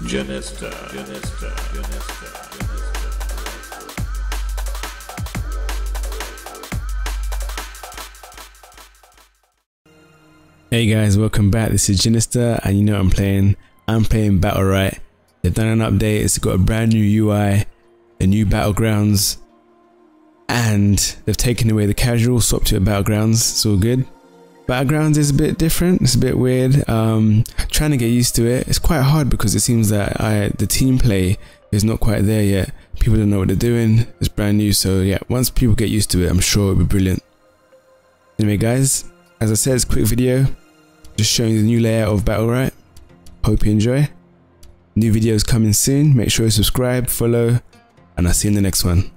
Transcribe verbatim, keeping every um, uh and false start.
Jinister, Jinister, Jinister, Jinister. Hey guys, welcome back. This is Jinister, and you know what I'm playing. I'm playing Battlerite. They've done an update. It's got a brand new U I, a new battlegrounds, and they've taken away the casual, swapped to a battlegrounds. It's all good. Battlegrounds is a bit different. It's a bit weird. Um, trying to get used to it. It's quite hard because it seems that I the team play is not quite there yet. People don't know what they're doing. It's brand new. So yeah, once people get used to it, I'm sure it'll be brilliant. Anyway, guys, as I said, it's a quick video. Just showing you the new layout of Battlerite. Hope you enjoy. New videos coming soon. Make sure you subscribe, follow, and I'll see you in the next one.